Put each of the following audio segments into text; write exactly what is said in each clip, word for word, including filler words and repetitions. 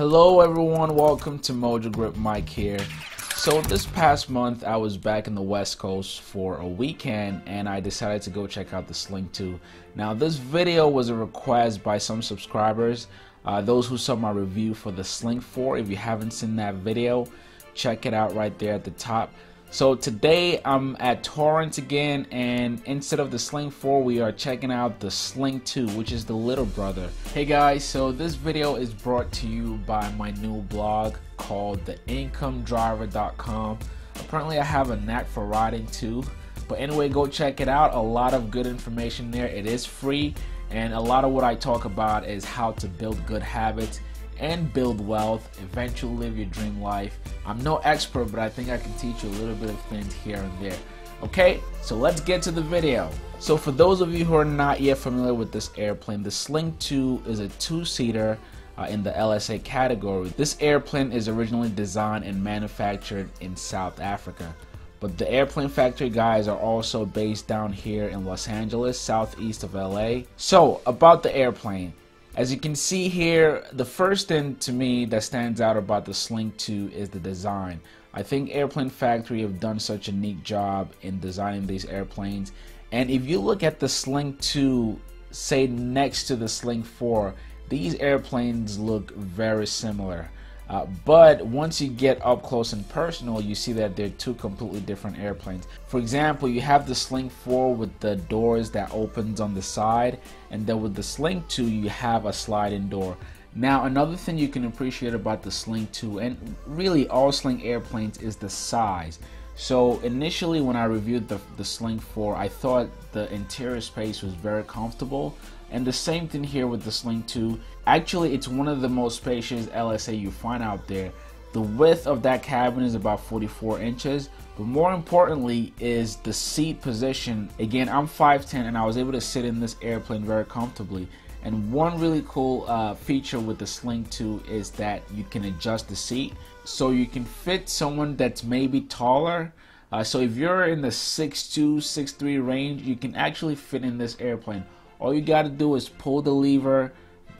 Hello everyone, welcome to Mojo Grip. Mike here. So this past month I was back in the West Coast for a weekend and I decided to go check out the Sling two. Now this video was a request by some subscribers, uh, those who saw my review for the Sling four. If you haven't seen that video, check it out right there at the top. So today I'm at Torrance again, and instead of the Sling four we are checking out the Sling two, which is the little brother. Hey guys, so this video is brought to you by my new blog called The Income Driver dot com. Apparently I have a knack for writing too, but anyway, go check it out. A lot of good information there. It is free, and a lot of what I talk about is how to build good habits and build wealth, eventually live your dream life. I'm no expert, but I think I can teach you a little bit of things here and there. Okay, so let's get to the video. So for those of you who are not yet familiar with this airplane, the Sling two is a two-seater uh, in the L S A category. This airplane is originally designed and manufactured in South Africa, but the Airplane Factory guys are also based down here in Los Angeles, southeast of L A. So about the airplane, as you can see here, the first thing to me that stands out about the Sling two is the design. I think Airplane Factory have done such a neat job in designing these airplanes. And if you look at the Sling two, say next to the Sling four, these airplanes look very similar. Uh, but once you get up close and personal, you see that they're two completely different airplanes. For example, you have the Sling four with the doors that opens on the side, and then with the Sling two you have a sliding door. Now another thing you can appreciate about the Sling two, and really all Sling airplanes, is the size. So initially when I reviewed the, the Sling four, I thought the interior space was very comfortable. And the same thing here with the Sling two. Actually, it's one of the most spacious L S A you find out there. The width of that cabin is about forty-four inches, but more importantly is the seat position. Again, I'm five ten and I was able to sit in this airplane very comfortably. And one really cool uh, feature with the Sling two is that you can adjust the seat, so you can fit someone that's maybe taller. Uh, so if you're in the six two, six three range, you can actually fit in this airplane. All you got to do is pull the lever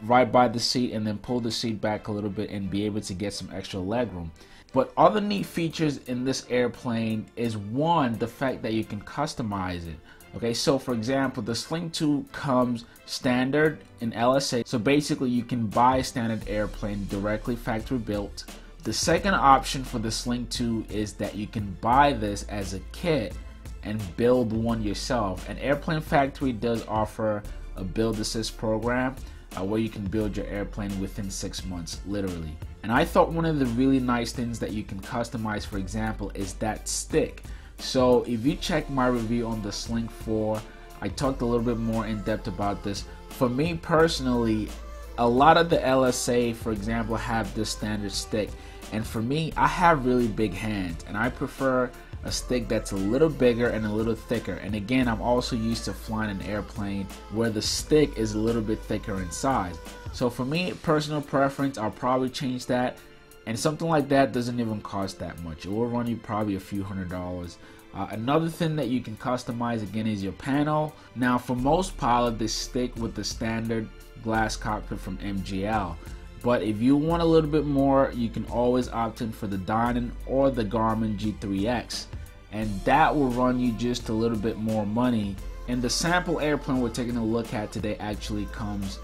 right by the seat and then pull the seat back a little bit and be able to get some extra legroom. But other neat features in this airplane is, one, the fact that you can customize it. Okay, so for example, the Sling two comes standard in L S A, so basically you can buy a standard airplane directly factory built. The second option for the Sling two is that you can buy this as a kit and build one yourself. And Airplane Factory does offer a build assist program uh, where you can build your airplane within six months, literally. And I thought one of the really nice things that you can customize, for example, is that stick. So if you check my review on the Sling four, I talked a little bit more in depth about this. For me personally, a lot of the L S A, for example, have this standard stick. And for me, I have really big hands and I prefer a stick that's a little bigger and a little thicker. And again, I'm also used to flying an airplane where the stick is a little bit thicker in size. So for me, personal preference, I'll probably change that. And something like that doesn't even cost that much. It will run you probably a few hundred dollars. Uh, another thing that you can customize again is your panel. Now for most pilots, they stick with the standard glass cockpit from M G L. But if you want a little bit more, you can always opt in for the Dynon or the Garmin G three X, and that will run you just a little bit more money. And the sample airplane we're taking a look at today actually comes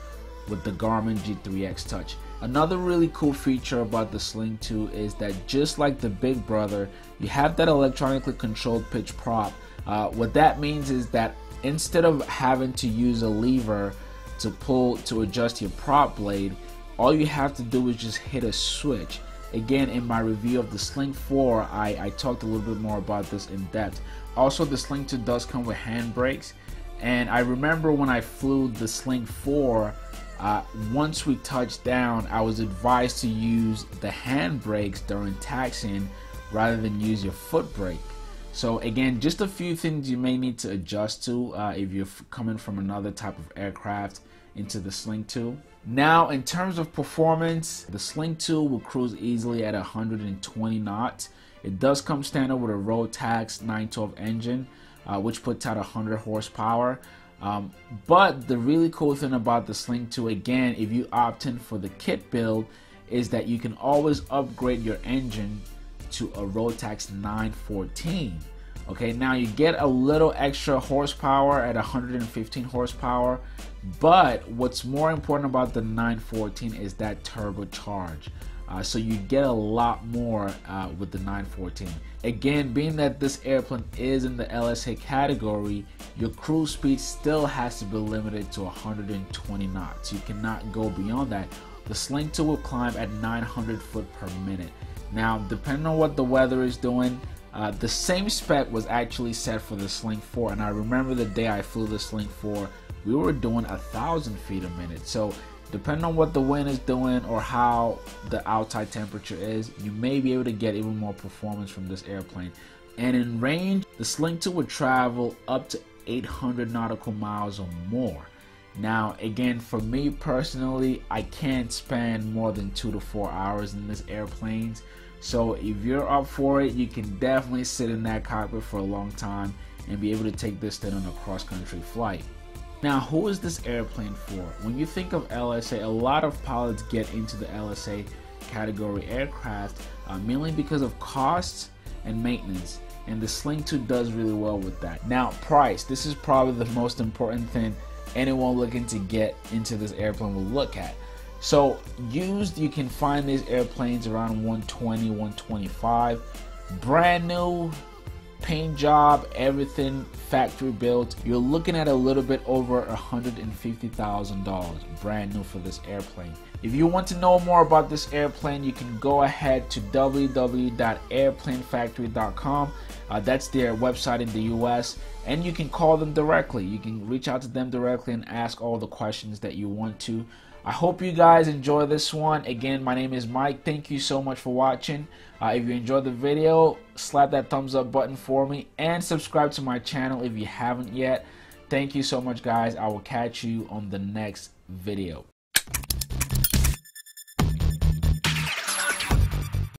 with the Garmin G three X Touch. Another really cool feature about the Sling two is that just like the big brother, you have that electronically controlled pitch prop. Uh, what that means is that instead of having to use a lever to pull to adjust your prop blade, all you have to do is just hit a switch. Again, in my review of the Sling four, I, I talked a little bit more about this in depth. Also, the Sling two does come with handbrakes. And I remember when I flew the Sling four, uh, once we touched down, I was advised to use the handbrakes during taxiing rather than use your foot brake. So again, just a few things you may need to adjust to uh, if you're coming from another type of aircraft into the Sling two. Now in terms of performance, the Sling two will cruise easily at one hundred twenty knots. It does come standard with a Rotax nine twelve engine, uh, which puts out one hundred horsepower. Um, but the really cool thing about the Sling two, again, if you opt in for the kit build, is that you can always upgrade your engine to a Rotax nine fourteen. Okay, now you get a little extra horsepower at one hundred fifteen horsepower, but what's more important about the nine fourteen is that turbocharge. Uh, so you get a lot more uh, with the nine fourteen. Again, being that this airplane is in the L S A category, your cruise speed still has to be limited to one hundred twenty knots. You cannot go beyond that. The Sling two will climb at nine hundred foot per minute. Now, depending on what the weather is doing, uh, the same spec was actually set for the Sling four, and I remember the day I flew the Sling four, we were doing a thousand feet a minute. So depending on what the wind is doing or how the outside temperature is, you may be able to get even more performance from this airplane. And in range, the Sling two would travel up to eight hundred nautical miles or more. Now, again, for me personally, I can't spend more than two to four hours in this airplane. So if you're up for it, you can definitely sit in that cockpit for a long time and be able to take this thing on a cross-country flight. Now, who is this airplane for? When you think of L S A, a lot of pilots get into the L S A category aircraft uh, mainly because of costs and maintenance, and the Sling two does really well with that. Now, price. This is probably the most important thing anyone looking to get into this airplane will look at. So used, you can find these airplanes around one twenty, one twenty-five. Brand new, paint job, everything factory built, you're looking at a little bit over one hundred fifty thousand dollars brand new for this airplane. If you want to know more about this airplane, you can go ahead to w w w dot airplane factory dot com. Uh, that's their website in the U S, and you can call them directly. You can reach out to them directly and ask all the questions that you want to. I hope you guys enjoy this one. Again, my name is Mike. Thank you so much for watching. Uh, if you enjoyed the video, slap that thumbs up button for me and subscribe to my channel if you haven't yet. Thank you so much, guys. I will catch you on the next video.